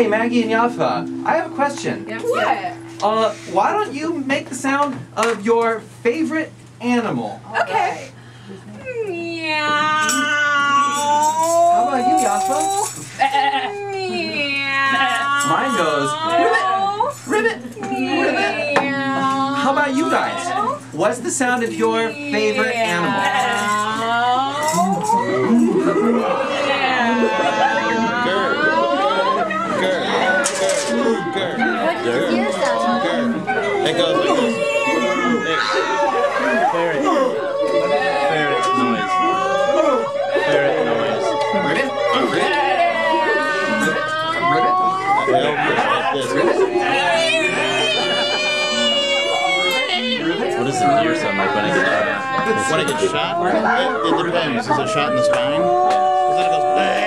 Hey, Maggie and Yaffa, I have a question. Yes. What? Why don't you make the sound of your favorite animal? Okay. Meow. How about you, Yaffa? Meow. Mine goes ribbit, ribbit, ribbit. Meow. How about you guys? What's the sound of your favorite animal? It goes like this. Ferret. Ferret noise. Ferret noise. Ribbit? Ribbit? Ribbit? Ribbit? What does the ear sound like when I get shot? When I get shot? It depends. Is it shot in the spine? Because then it goes bleh.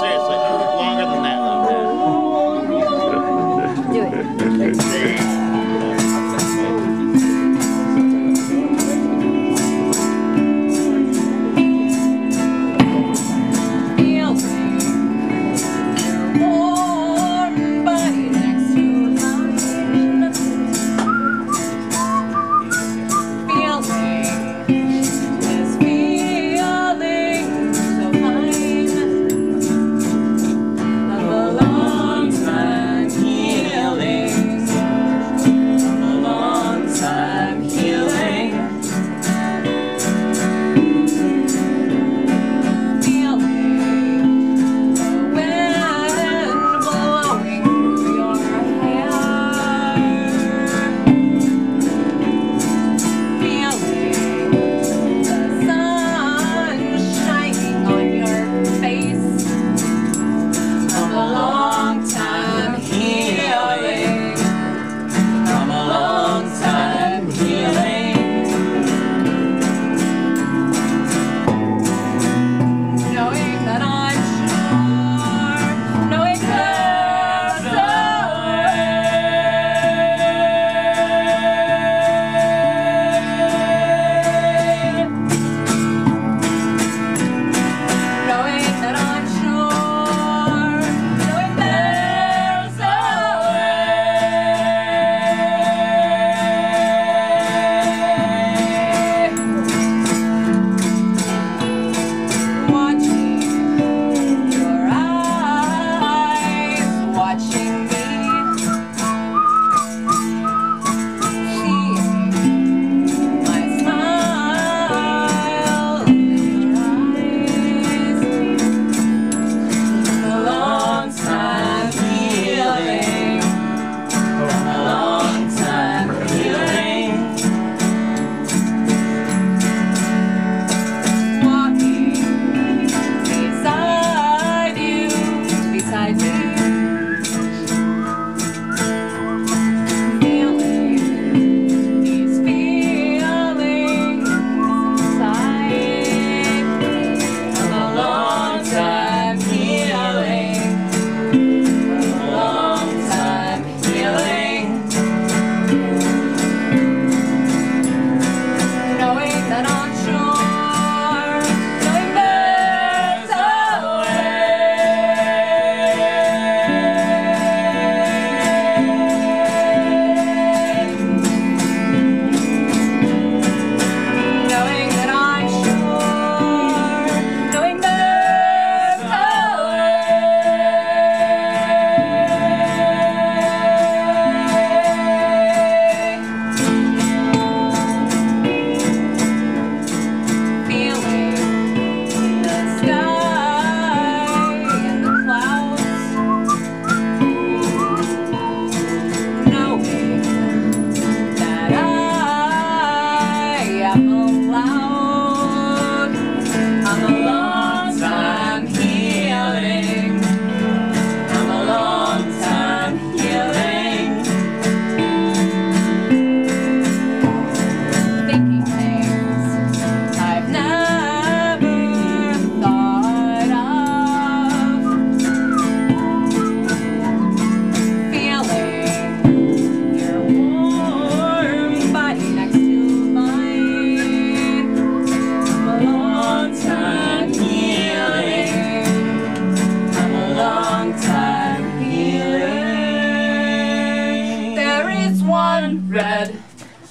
Seriously, longer than that. Do it. Feeling is feeling so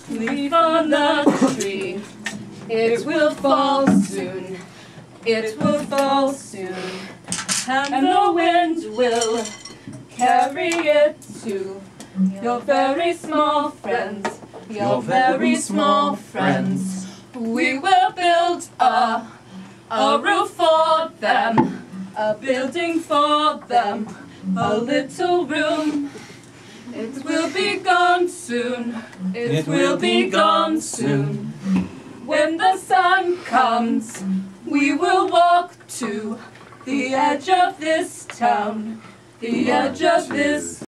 Leaf on the tree, it will fall soon, it will fall soon, and the wind will carry it to your very small friends, your very small friends. We will build a roof for them, a building for them, a little room. It will be gone soon, it will be gone soon. When the sun comes, we will walk to the edge of this town, the edge of this